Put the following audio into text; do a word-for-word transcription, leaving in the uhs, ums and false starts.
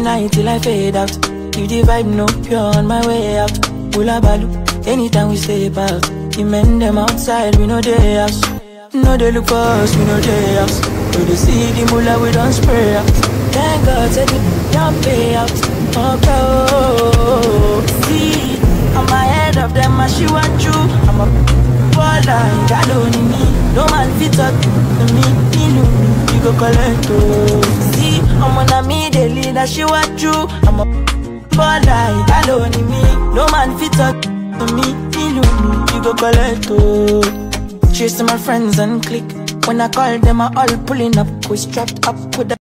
the night till I fade out. Keep the vibe, no, pure on my way out. Bula balu, anytime we step out. The men them outside, we know they house. No, they look for us, we know they house. We they see the mula, we don't spray out. Thank God, said it, don't pay out. Oh, oh, see, I'm ahead of them, I she want you. I'm a baller, God only me. No man fit up to me, me look, you go collect oh. See, I'm on a me daily, that she want you. I'm a baller, God only me. No man fit up to me, me look, you go collect oh. Chasing my friends and click. When I call them, I all pulling up, we strapped up with the